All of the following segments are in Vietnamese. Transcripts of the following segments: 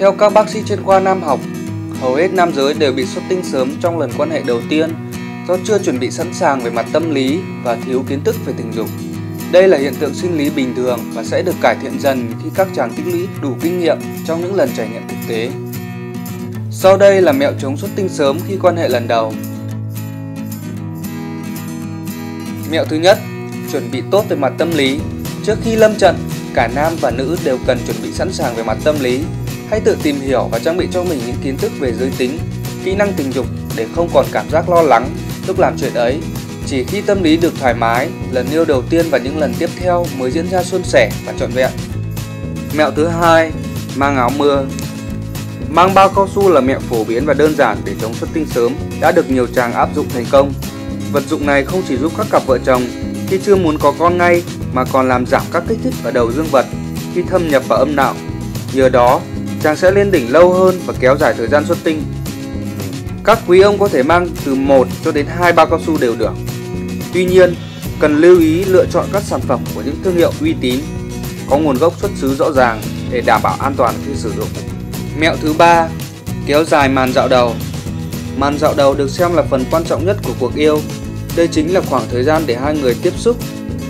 Theo các bác sĩ chuyên khoa nam học, hầu hết nam giới đều bị xuất tinh sớm trong lần quan hệ đầu tiên do chưa chuẩn bị sẵn sàng về mặt tâm lý và thiếu kiến thức về tình dục. Đây là hiện tượng sinh lý bình thường và sẽ được cải thiện dần khi các chàng tích lũy đủ kinh nghiệm trong những lần trải nghiệm thực tế. Sau đây là mẹo chống xuất tinh sớm khi quan hệ lần đầu. Mẹo thứ nhất, chuẩn bị tốt về mặt tâm lý. Trước khi lâm trận, cả nam và nữ đều cần chuẩn bị sẵn sàng về mặt tâm lý. Hãy tự tìm hiểu và trang bị cho mình những kiến thức về giới tính, kỹ năng tình dục để không còn cảm giác lo lắng lúc làm chuyện ấy. Chỉ khi tâm lý được thoải mái, lần yêu đầu tiên và những lần tiếp theo mới diễn ra suôn sẻ và trọn vẹn. Mẹo thứ hai, mang áo mưa. Mang bao cao su là mẹo phổ biến và đơn giản để chống xuất tinh sớm, đã được nhiều chàng áp dụng thành công. Vật dụng này không chỉ giúp các cặp vợ chồng khi chưa muốn có con ngay mà còn làm giảm các kích thích ở đầu dương vật khi thâm nhập vào âm đạo. Nhờ đó, chàng sẽ lên đỉnh lâu hơn và kéo dài thời gian xuất tinh. Các quý ông có thể mang từ 1 cho đến 2 bao cao su đều được. Tuy nhiên, cần lưu ý lựa chọn các sản phẩm của những thương hiệu uy tín, có nguồn gốc xuất xứ rõ ràng để đảm bảo an toàn khi sử dụng. Mẹo thứ 3, kéo dài màn dạo đầu. Màn dạo đầu được xem là phần quan trọng nhất của cuộc yêu. Đây chính là khoảng thời gian để hai người tiếp xúc,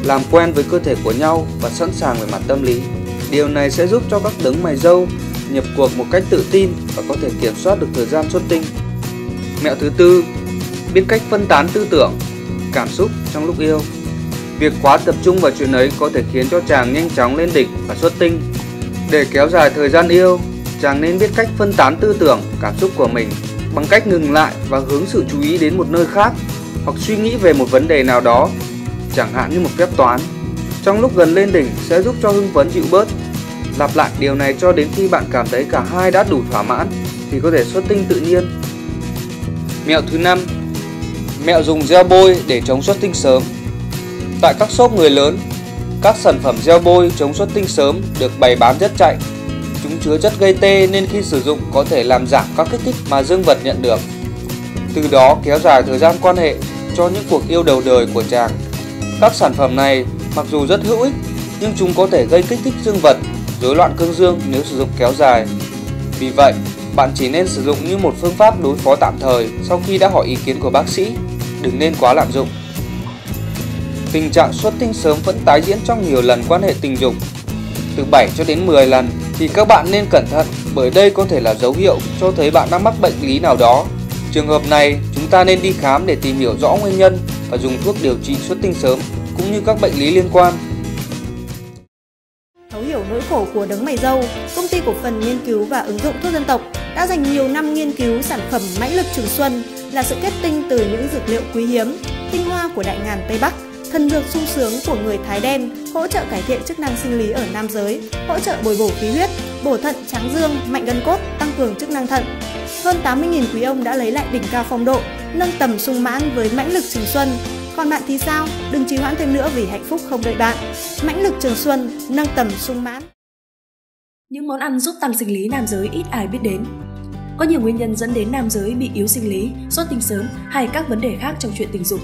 làm quen với cơ thể của nhau và sẵn sàng về mặt tâm lý. Điều này sẽ giúp cho các đấng mày râu nhập cuộc một cách tự tin và có thể kiểm soát được thời gian xuất tinh. Mẹo thứ 4, biết cách phân tán tư tưởng, cảm xúc trong lúc yêu. Việc quá tập trung vào chuyện ấy có thể khiến cho chàng nhanh chóng lên đỉnh và xuất tinh. Để kéo dài thời gian yêu, chàng nên biết cách phân tán tư tưởng, cảm xúc của mình bằng cách ngừng lại và hướng sự chú ý đến một nơi khác hoặc suy nghĩ về một vấn đề nào đó, chẳng hạn như một phép toán. Trong lúc gần lên đỉnh sẽ giúp cho hưng phấn dịu bớt. Lặp lại điều này cho đến khi bạn cảm thấy cả hai đã đủ thỏa mãn thì có thể xuất tinh tự nhiên. Mẹo thứ 5, mẹo dùng gel bôi để chống xuất tinh sớm. Tại các shop người lớn, các sản phẩm gel bôi chống xuất tinh sớm được bày bán rất chạy. Chúng chứa chất gây tê nên khi sử dụng có thể làm giảm các kích thích mà dương vật nhận được, từ đó kéo dài thời gian quan hệ cho những cuộc yêu đầu đời của chàng. Các sản phẩm này mặc dù rất hữu ích nhưng chúng có thể gây kích thích dương vật, rối loạn cương dương nếu sử dụng kéo dài. Vì vậy, bạn chỉ nên sử dụng như một phương pháp đối phó tạm thời sau khi đã hỏi ý kiến của bác sĩ, đừng nên quá lạm dụng. Tình trạng xuất tinh sớm vẫn tái diễn trong nhiều lần quan hệ tình dục, từ 7 cho đến 10 lần thì các bạn nên cẩn thận bởi đây có thể là dấu hiệu cho thấy bạn đang mắc bệnh lý nào đó. Trường hợp này, chúng ta nên đi khám để tìm hiểu rõ nguyên nhân và dùng thuốc điều trị xuất tinh sớm cũng như các bệnh lý liên quan. Thấu hiểu nỗi khổ của đấng mày râu, Công ty Cổ phần Nghiên cứu và Ứng dụng Thuốc Dân Tộc đã dành nhiều năm nghiên cứu sản phẩm Mãnh Lực Trường Xuân là sự kết tinh từ những dược liệu quý hiếm, tinh hoa của đại ngàn Tây Bắc, thần dược sung sướng của người Thái Đen, hỗ trợ cải thiện chức năng sinh lý ở nam giới, hỗ trợ bồi bổ khí huyết, bổ thận tráng dương, mạnh gân cốt, tăng cường chức năng thận. Hơn 80.000 quý ông đã lấy lại đỉnh cao phong độ, nâng tầm sung mãn với Mãnh Lực Trường Xuân. Còn bạn thì sao? Đừng trì hoãn thêm nữa vì hạnh phúc không đợi bạn. Mãnh Lực Trường Xuân, nâng tầm sung mãn. Những món ăn giúp tăng sinh lý nam giới ít ai biết đến. Có nhiều nguyên nhân dẫn đến nam giới bị yếu sinh lý, xuất tinh sớm hay các vấn đề khác trong chuyện tình dục.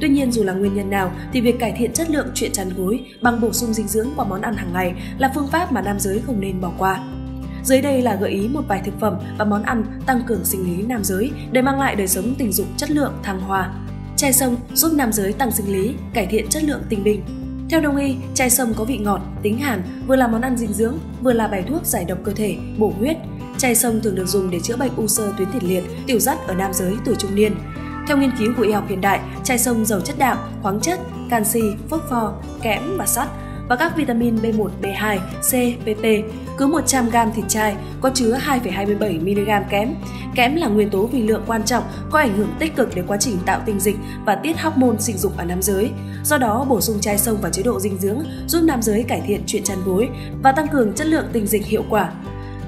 Tuy nhiên, dù là nguyên nhân nào thì việc cải thiện chất lượng chuyện chăn gối bằng bổ sung dinh dưỡng qua món ăn hàng ngày là phương pháp mà nam giới không nên bỏ qua. Dưới đây là gợi ý một vài thực phẩm và món ăn tăng cường sinh lý nam giới để mang lại đời sống tình dục chất lượng thăng hoa. Chai sâm giúp nam giới tăng sinh lý, cải thiện chất lượng tình dục. Theo Đông y, chai sâm có vị ngọt, tính hàn, vừa là món ăn dinh dưỡng, vừa là bài thuốc giải độc cơ thể, bổ huyết. Chai sâm thường được dùng để chữa bệnh u xơ tuyến tiền liệt, tiểu dắt ở nam giới tuổi trung niên. Theo nghiên cứu của y học hiện đại, chai sâm giàu chất đạm, khoáng chất, canxi, phốt pho, kẽm và sắt và các vitamin B1, B2, C, PP. Cứ 100g thịt chai có chứa 2,27mg kẽm. Kẽm là nguyên tố vi lượng quan trọng, có ảnh hưởng tích cực đến quá trình tạo tinh dịch và tiết hormone sinh dục ở nam giới. Do đó, bổ sung chai sâm vào chế độ dinh dưỡng giúp nam giới cải thiện chuyện chăn gối và tăng cường chất lượng tinh dịch hiệu quả.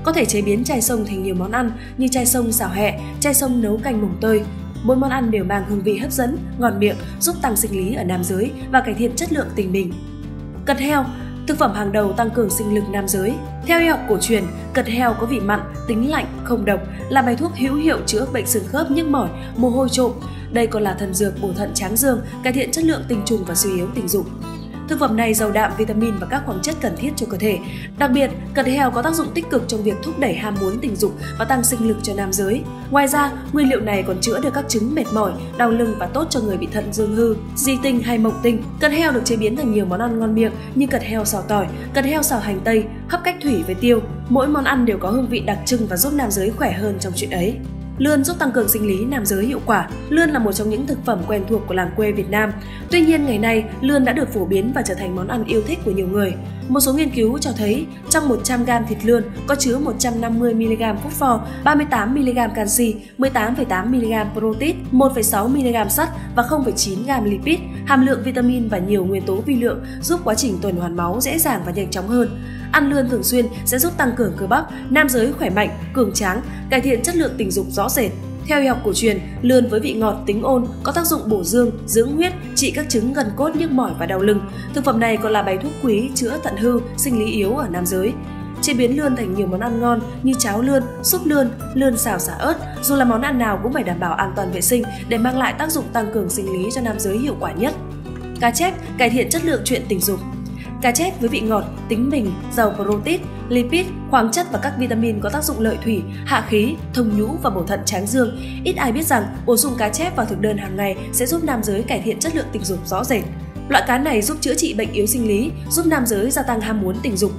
Có thể chế biến chai sâm thành nhiều món ăn như chai sâm xào hẹ, chai sâm nấu canh mồng tơi. Mỗi món ăn đều mang hương vị hấp dẫn, ngọt miệng, giúp tăng sinh lý ở nam giới và cải thiện chất lượng tình mình. Cật heo, thực phẩm hàng đầu tăng cường sinh lực nam giới. Theo y học cổ truyền, cật heo có vị mặn, tính lạnh, không độc, là bài thuốc hữu hiệu chữa bệnh xương khớp, nhức mỏi, mồ hôi trộm. Đây còn là thần dược bổ thận tráng dương, cải thiện chất lượng tình trùng và suy yếu tình dục. Thực phẩm này giàu đạm, vitamin và các khoáng chất cần thiết cho cơ thể. Đặc biệt, cật heo có tác dụng tích cực trong việc thúc đẩy ham muốn tình dục và tăng sinh lực cho nam giới. Ngoài ra, nguyên liệu này còn chữa được các chứng mệt mỏi, đau lưng và tốt cho người bị thận dương hư, di tinh hay mộng tinh. Cật heo được chế biến thành nhiều món ăn ngon miệng như cật heo xào tỏi, cật heo xào hành tây, hấp cách thủy với tiêu. Mỗi món ăn đều có hương vị đặc trưng và giúp nam giới khỏe hơn trong chuyện ấy. Lươn giúp tăng cường sinh lý nam giới hiệu quả. Lươn là một trong những thực phẩm quen thuộc của làng quê Việt Nam. Tuy nhiên, ngày nay, lươn đã được phổ biến và trở thành món ăn yêu thích của nhiều người. Một số nghiên cứu cho thấy trong 100g thịt lươn có chứa 150mg phốt pho, 38mg canxi, 18,8mg protein, 1,6mg sắt và 0,9g lipid, hàm lượng vitamin và nhiều nguyên tố vi lượng giúp quá trình tuần hoàn máu dễ dàng và nhanh chóng hơn. Ăn lươn thường xuyên sẽ giúp tăng cường cơ bắp, nam giới khỏe mạnh, cường tráng, cải thiện chất lượng tình dục rõ rệt. Theo y học cổ truyền, lươn với vị ngọt, tính ôn có tác dụng bổ dương, dưỡng huyết, trị các chứng gân cốt, nhức mỏi và đau lưng. Thực phẩm này còn là bài thuốc quý chữa thận hư, sinh lý yếu ở nam giới. Chế biến lươn thành nhiều món ăn ngon như cháo lươn, súp lươn, lươn xào sả ớt. Dù là món ăn nào cũng phải đảm bảo an toàn vệ sinh để mang lại tác dụng tăng cường sinh lý cho nam giới hiệu quả nhất. Cá chép cải thiện chất lượng chuyện tình dục. Cá chép với vị ngọt, tính bình, giàu protein, lipid, khoáng chất và các vitamin có tác dụng lợi thủy, hạ khí, thông nhũ và bổ thận tráng dương. Ít ai biết rằng bổ sung cá chép vào thực đơn hàng ngày sẽ giúp nam giới cải thiện chất lượng tình dục rõ rệt. Loại cá này giúp chữa trị bệnh yếu sinh lý, giúp nam giới gia tăng ham muốn tình dục.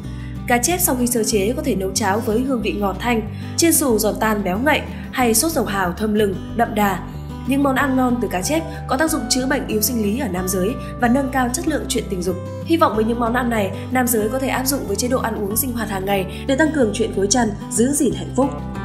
Cá chép sau khi sơ chế có thể nấu cháo với hương vị ngọt thanh, chiên xù giòn tan béo ngậy hay sốt dầu hào thơm lừng, đậm đà. Những món ăn ngon từ cá chép có tác dụng chữa bệnh yếu sinh lý ở nam giới và nâng cao chất lượng chuyện tình dục. Hy vọng với những món ăn này, nam giới có thể áp dụng với chế độ ăn uống sinh hoạt hàng ngày để tăng cường chuyện gối chăn, giữ gìn hạnh phúc.